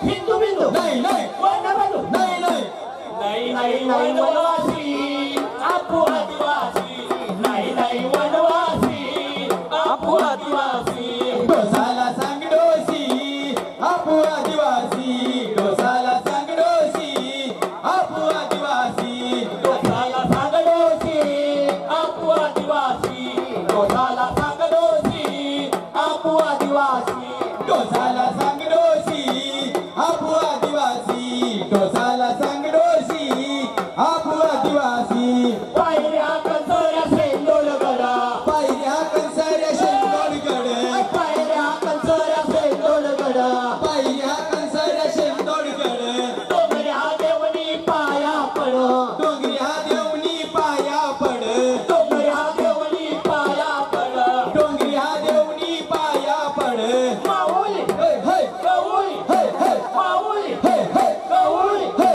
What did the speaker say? Hindu bindu, nay nay, one na bandu, nay nay, nay nay, one na.